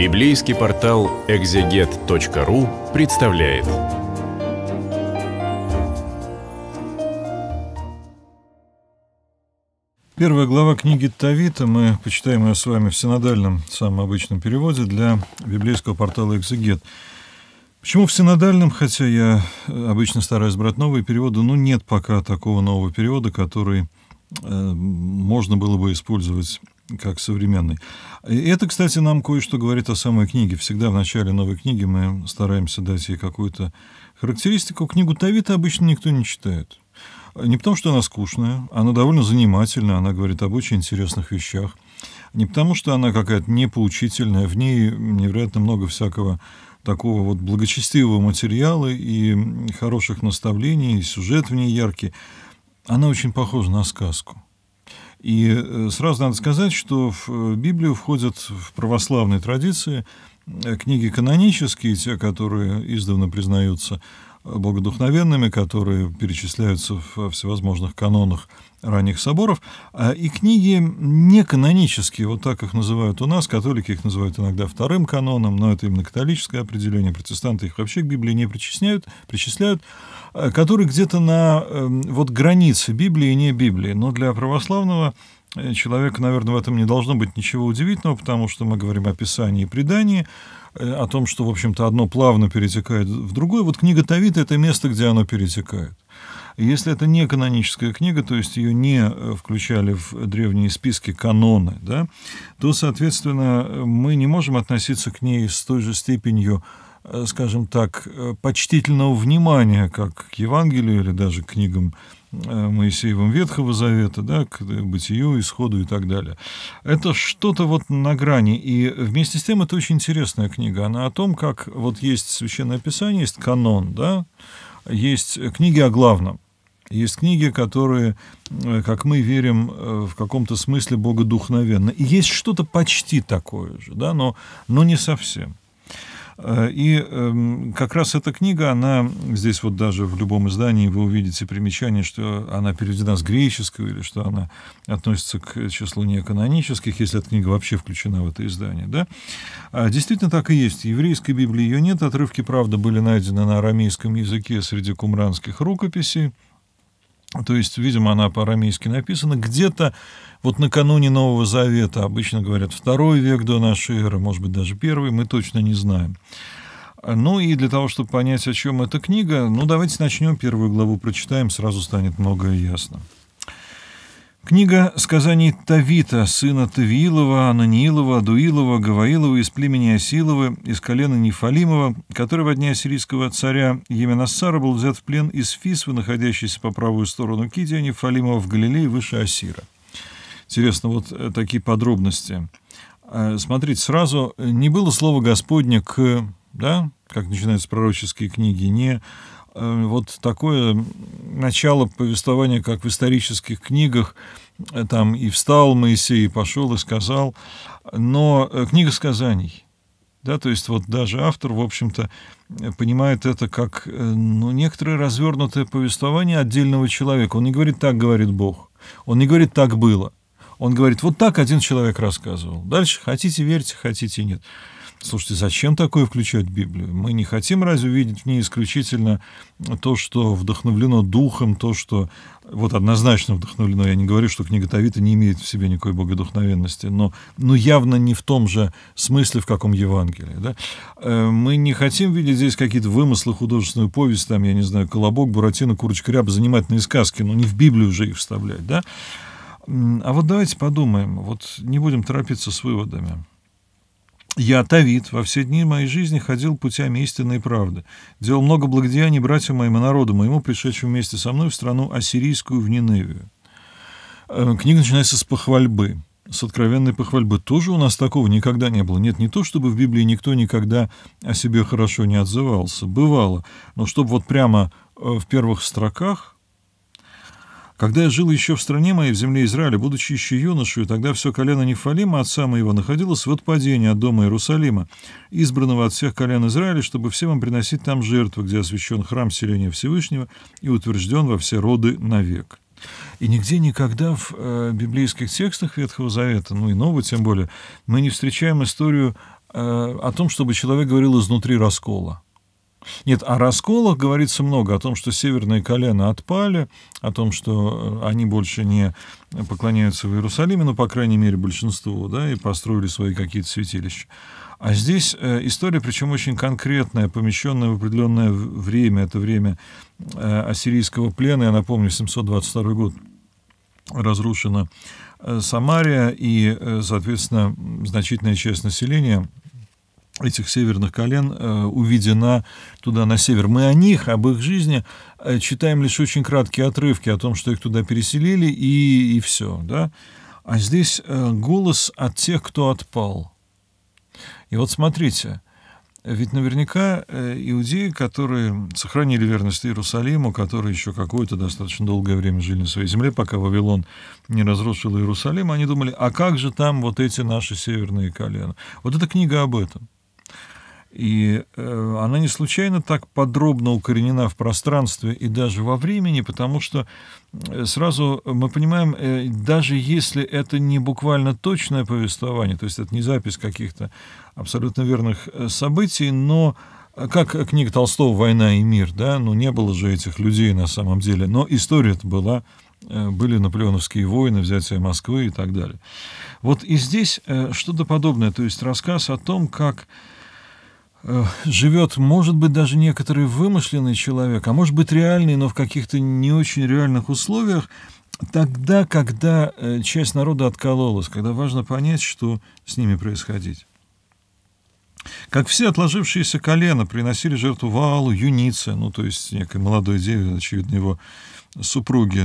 Библейский портал экзегет.ру представляет. Первая глава книги Товита, мы почитаем ее с вами в синодальном, самом обычном переводе для библейского портала «Экзегет». Почему в синодальном, хотя я обычно стараюсь брать новые переводы, но нет пока такого нового перевода, который можно было бы использовать как современный. И это, кстати, нам кое-что говорит о самой книге. Всегда в начале новой книги мы стараемся дать ей какую-то характеристику. Книгу Товита обычно никто не читает. Не потому, что она скучная, она довольно занимательная, она говорит об очень интересных вещах. Не потому, что она какая-то непоучительная, в ней невероятно много всякого такого вот благочестивого материала и хороших наставлений, и сюжет в ней яркий. Она очень похожа на сказку. И сразу надо сказать, что в Библию входят в православной традиции книги канонические, те, которые издавна признаются богодухновенными, которые перечисляются во всевозможных канонах ранних соборов, и книги неканонические, вот так их называют у нас, католики их называют иногда вторым каноном, но это именно католическое определение, протестанты их вообще к Библии не причисляют, которые где-то на вот границе Библии и не Библии, но для православного человека, наверное, в этом не должно быть ничего удивительного, потому что мы говорим о Писании и предании, о том, что, в общем-то, одно плавно перетекает в другое. Вот книга Товита — это место, где оно перетекает. Если это не каноническая книга, то есть ее не включали в древние списки каноны, да, то, соответственно, мы не можем относиться к ней с той же степенью, скажем так, почтительного внимания, как к Евангелию или даже к книгам Моисеевым Ветхого Завета, да, к Бытию, Исходу и так далее. Это что-то вот на грани. И вместе с тем это очень интересная книга. Она о том, как вот есть Священное Писание, есть канон, да, есть книги о главном. Есть книги, которые, как мы верим, в каком-то смысле богодухновенны. И есть что-то почти такое же, да, но не совсем. И как раз эта книга, она здесь вот даже в любом издании вы увидите примечание, что она переведена с греческого или что она относится к числу неканонических, если эта книга вообще включена в это издание. Да? Действительно так и есть. В еврейской Библии ее нет. Отрывки, правда, были найдены на арамейском языке среди кумранских рукописей. То есть, видимо, она по-арамейски написана. Где-то вот накануне Нового Завета, обычно говорят, 2 век до нашей эры, может быть, даже 1, мы точно не знаем. Ну и для того, чтобы понять, о чем эта книга, ну давайте начнем, 1 главу прочитаем, сразу станет многое ясно. Книга сказаний Товита, сына Товиилова, Ананиилова, Адуилова, Гаваилова из племени Осиловы, из колена Нифалимова, который во дни ассирийского царя Еменасара был взят в плен из Фисвы, находящейся по правую сторону Кидия, Нифалимова в Галилее, выше Асира. Интересно, вот такие подробности. Смотрите, сразу не было слова Господня к, да, как начинаются пророческие книги, не... Вот такое начало повествования, как в исторических книгах, там и встал Моисей, и пошел, и сказал, но книга сказаний, да, то есть вот даже автор, в общем-то, понимает это как, ну, некоторое развернутое повествование отдельного человека. Он не говорит, так говорит Бог, он не говорит, так было, он говорит, вот так один человек рассказывал, дальше хотите верьте, хотите нет. Слушайте, зачем такое включать в Библию? Мы не хотим разве видеть в ней исключительно то, что вдохновлено духом, то, что вот однозначно вдохновлено. Я не говорю, что книга Товита не имеет в себе никакой богодухновенности, но явно не в том же смысле, в каком Евангелии. Да? Мы не хотим видеть здесь какие-то вымыслы, художественную повесть, там, я не знаю, Колобок, Буратино, Курочка-Ряба, занимательные сказки, но не в Библию же их вставлять. Да? А вот давайте подумаем, вот не будем торопиться с выводами. «Я, Товит, во все дни моей жизни ходил путями истины и правды, делал много благодеяний братьям моим и народу моему, пришедшим вместе со мной в страну ассирийскую, в Ниневию». Книга начинается с похвальбы, с откровенной похвальбы. Тоже у нас такого никогда не было. Нет, не то, чтобы в Библии никто никогда о себе хорошо не отзывался. Бывало. Но чтобы вот прямо в первых строках... Когда я жил еще в стране моей, в земле Израиля, будучи еще юношей, тогда все колено Нефалима, отца моего, находилось в отпадении от дома Иерусалима, избранного от всех колен Израиля, чтобы всем им приносить там жертвы, где освящен храм селения Всевышнего и утвержден во все роды навек. И нигде никогда в библейских текстах Ветхого Завета, ну и Нового тем более, мы не встречаем историю о том, чтобы человек говорил изнутри раскола. Нет, о расколах говорится много, о том, что северные колена отпали, о том, что они больше не поклоняются в Иерусалиме, ну, по крайней мере, большинству, да, и построили свои какие-то святилища. А здесь история, причем очень конкретная, помещенная в определенное время, это время ассирийского плена, я напомню, 722 год разрушена Самария, и, соответственно, значительная часть населения этих северных колен уведена туда, на север. Мы о них, об их жизни читаем лишь очень краткие отрывки о том, что их туда переселили, и все. Да? А здесь голос от тех, кто отпал. И вот смотрите, ведь наверняка иудеи, которые сохранили верность Иерусалиму, которые еще какое-то достаточно долгое время жили на своей земле, пока Вавилон не разрушил Иерусалим, они думали, а как же там вот эти наши северные колена? Вот эта книга об этом. И она не случайно так подробно укоренена в пространстве и даже во времени, потому что сразу мы понимаем, даже если это не буквально точное повествование, то есть это не запись каких-то абсолютно верных событий, но как книга Толстого «Война и мир», да, ну не было же этих людей на самом деле, но история-то была. Были наполеоновские войны, взятие Москвы и так далее. Вот и здесь что-то подобное, то есть рассказ о том, как живет, может быть, даже некоторый вымышленный человек, а может быть, реальный, но в каких-то не очень реальных условиях, тогда, когда часть народа откололась, когда важно понять, что с ними происходить. Как все отложившиеся колена приносили жертву Ваалу, Юнице, ну, то есть некой молодой деве, очевидно, его супруги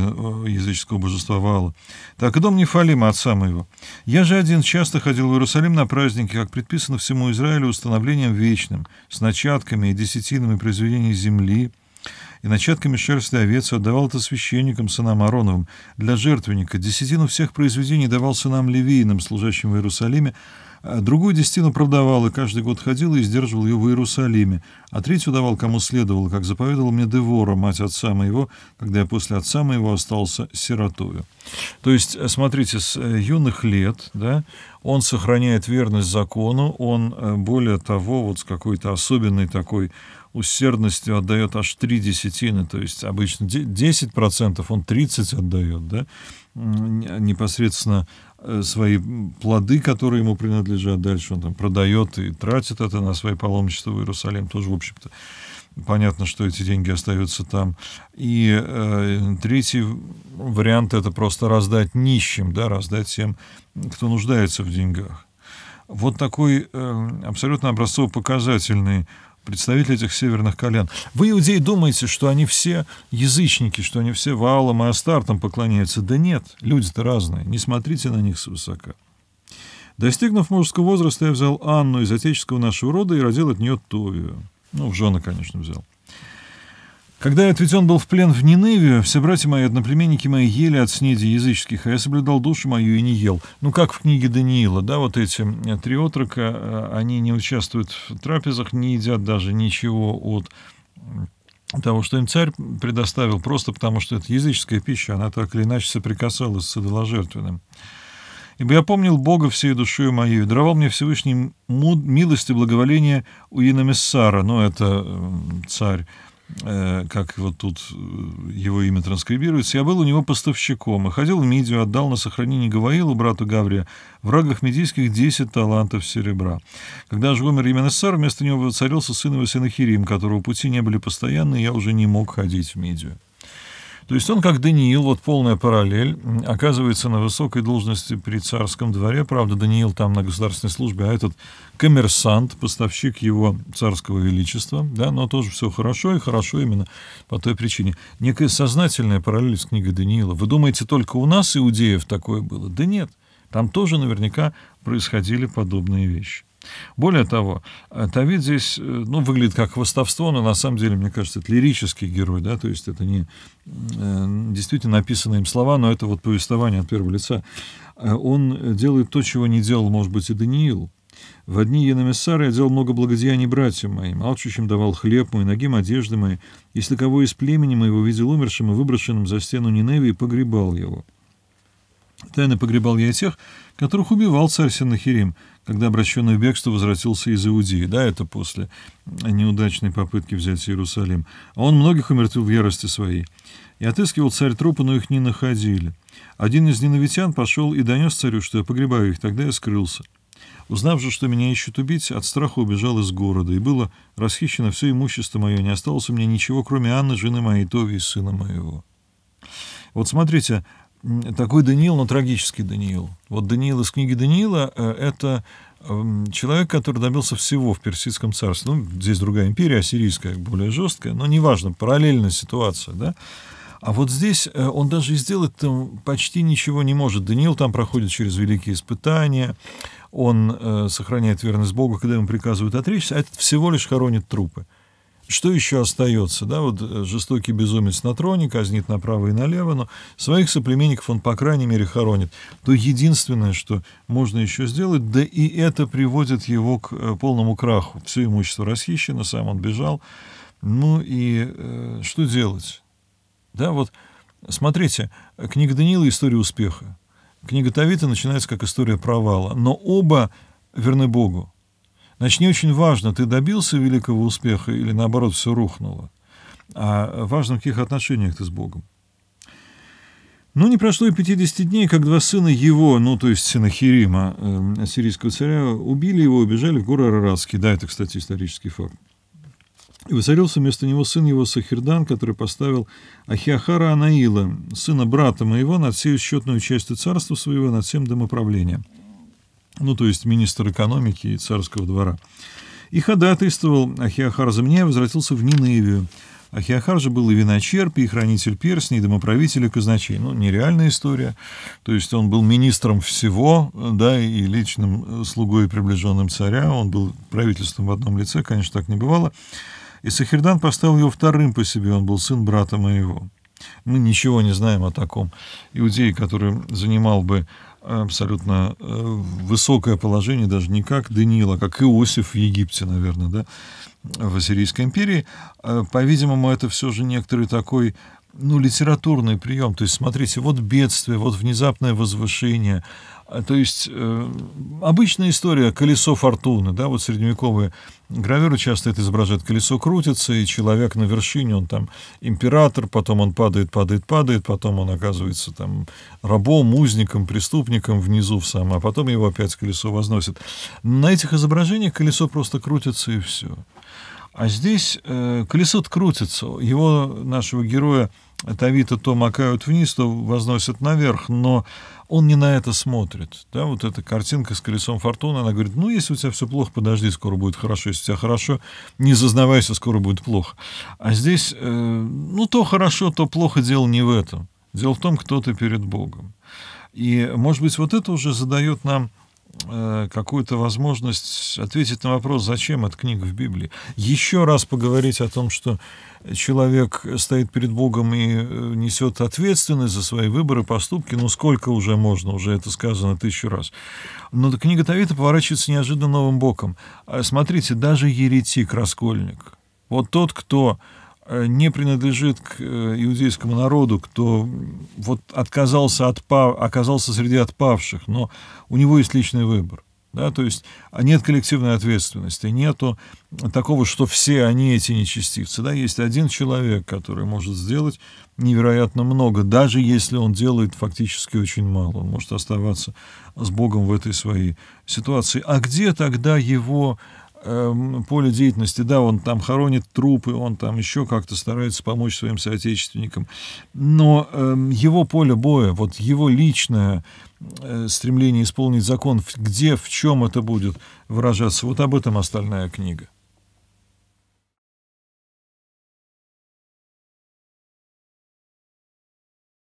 языческого божества Ваала, так и дом Нифалима, отца моего. Я же один часто ходил в Иерусалим на праздники, как предписано всему Израилю установлением вечным, с начатками и десятинами произведений земли, и начатками шерсти овец, отдавал это священникам, сынам Ароновым, для жертвенника. Десятину всех произведений давал сынам Ливийным, служащим в Иерусалиме, другую десятину продавал, и каждый год ходил и сдерживал ее в Иерусалиме. А третью давал, кому следовало, как заповедовала мне Девора, мать отца моего, когда я после отца моего остался сиротою». То есть, смотрите, с юных лет, да, он сохраняет верность закону, он, более того, вот с какой-то особенной такой усердностью отдает аж 3 десятины, то есть обычно 10%, он 30% отдает, да, непосредственно свои плоды, которые ему принадлежат, дальше он там продает и тратит это на свои паломничества в Иерусалим, тоже, в общем-то, понятно, что эти деньги остаются там. И третий вариант — это просто раздать нищим, да, раздать тем, кто нуждается в деньгах. Вот такой абсолютно образцово-показательный представители этих северных колен. Вы, иудеи, думаете, что они все язычники, что они все Ваалам и Астартам поклоняются. Да нет, люди-то разные, не смотрите на них свысока. Достигнув мужского возраста, я взял Анну из отеческого нашего рода и родил от нее Товию. Ну, в жены, конечно, взял. Когда я отведен был в плен в Ниневию, все братья мои, одноплеменники мои, ели от снеди языческих, а я соблюдал душу мою и не ел. Ну, как в книге Даниила, да, вот эти 3 отрока, они не участвуют в трапезах, не едят даже ничего от того, что им царь предоставил, просто потому что это языческая пища, она так или иначе соприкасалась с идоложертвенным. «Ибо я помнил Бога всей душою моей, и даровал мне Всевышний милость и благоволение Уинамиссара», ну, это царь, как вот тут его имя транскрибируется, «я был у него поставщиком, и ходил в Медию, отдал на сохранение Гаваилу, брату Гаврия, в рагах медийских 10 талантов серебра. Когда же умер Еменасар, вместо него воцарился сын его Сеннахирим, которого пути не были постоянны, и я уже не мог ходить в Медию». То есть он, как Даниил, вот полная параллель, оказывается на высокой должности при царском дворе. Правда, Даниил там на государственной службе, а этот коммерсант, поставщик его царского величества, да, но тоже все хорошо, и хорошо именно по той причине. Некая сознательная параллель с книгой Даниила. Вы думаете, только у нас, иудеев, такое было? Да нет, там тоже наверняка происходили подобные вещи. Более того, Товит здесь, ну, выглядит как хвастовство, но на самом деле, мне кажется, это лирический герой, да, то есть это не действительно написанные им слова, но это вот повествование от первого лица. Он делает то, чего не делал, может быть, и Даниил. «В одни Еменасара я делал много благодеяний братьям моим, алчущим давал хлеб мой, ногим одежды мои. Если кого из племени моего видел умершим и выброшенным за стену Ниневии, погребал его. Тайно погребал я и тех, которых убивал царь Сеннахирим, когда обращенный в бегство возвратился из Иудеи. Да, это после неудачной попытки взять Иерусалим. А он многих умертвил в ярости своей. И отыскивал царь трупы, но их не находили. Один из ниневитян пошел и донес царю, что я погребаю их, тогда я скрылся. Узнав же, что меня ищут убить, от страха убежал из города, и было расхищено все имущество мое, не осталось у меня ничего, кроме Анны, жены моей, Товии, сына моего». Вот смотрите, такой Даниил, но трагический Даниил. Вот Даниил из книги Даниила — это человек, который добился всего в Персидском царстве. Ну, здесь другая империя, ассирийская, более жесткая, но неважно, параллельная ситуация, да? А вот здесь он даже и сделать там почти ничего не может. Даниил там проходит через великие испытания, он сохраняет верность Богу, когда ему приказывают отречься, а этот всего лишь хоронит трупы. Что еще остается? Да? Вот жестокий безумец на троне, казнит направо и налево, но своих соплеменников он, по крайней мере, хоронит. То единственное, что можно еще сделать, да и это приводит его к полному краху. Все имущество расхищено, сам он бежал. Ну и что делать? Да, вот смотрите, книга Даниила — история успеха. Книга Товита начинается как история провала. Но оба верны Богу. Значит, не очень важно, ты добился великого успеха или, наоборот, все рухнуло. А важно, в каких отношениях ты с Богом. Но не прошло и 50 дней, как два сына его, ну, то есть Сеннахирима, ассирийского царя, убили его, убежали в горы Араратские. Да, это, кстати, исторический факт. И воцарился вместо него сын его Сахирдан, который поставил Ахиахара Анаила, сына брата моего, над всей счетную частью царства своего, над всем домоправлением. Ну, то есть министр экономики и царского двора. И ходатайствовал Ахиахар за меня и возвратился в Ниневию. Ахиахар же был и виночерп, и хранитель перстней, и домоправитель, и казначей. Ну, нереальная история. То есть он был министром всего, да, и личным слугой и приближенным царя. Он был правительством в одном лице, конечно, так не бывало. И Сахирдан поставил его вторым по себе, он был сын брата моего. Мы ничего не знаем о таком иудее, который занимал бы абсолютно высокое положение, даже не как Даниил, а как Иосиф в Египте, наверное, да, в Ассирийской империи. По-видимому, это все же некоторый такой, ну, литературный прием. То есть, смотрите, вот бедствие, вот внезапное возвышение. То есть обычная история — колесо фортуны, да, вот средневековые гравюры часто это изображают, колесо крутится, и человек на вершине, он там император, потом он падает, падает, падает, потом он оказывается там рабом, узником, преступником внизу в самом, а потом его опять колесо возносит. На этих изображениях колесо просто крутится и все. А здесь колесо-то крутится, его, нашего героя Товита, то макают вниз, то возносят наверх, но он не на это смотрит. Да? Вот эта картинка с колесом фортуны, она говорит, ну, если у тебя все плохо, подожди, скоро будет хорошо, если у тебя хорошо, не зазнавайся, скоро будет плохо. А здесь, ну, то хорошо, то плохо, дело не в этом. Дело в том, кто ты перед Богом. И, может быть, вот это уже задает нам какую-то возможность ответить на вопрос, зачем эта книга в Библии. Еще раз поговорить о том, что человек стоит перед Богом и несет ответственность за свои выборы, поступки, ну сколько уже можно, уже это сказано 1000 раз. Но книга Товита поворачивается неожиданно новым боком. Смотрите, даже еретик, раскольник, вот тот, кто не принадлежит к иудейскому народу, кто вот отказался от, оказался среди отпавших, но у него есть личный выбор. Да? То есть нет коллективной ответственности, нету такого, что все они эти нечестивцы. Да? Есть один человек, который может сделать невероятно много, даже если он делает фактически очень мало. Он может оставаться с Богом в этой своей ситуации. А где тогда его поле деятельности? Да, он там хоронит трупы, он там еще как-то старается помочь своим соотечественникам, но его поле боя, вот его личное стремление исполнить закон, где, в чем это будет выражаться, вот об этом остальная книга.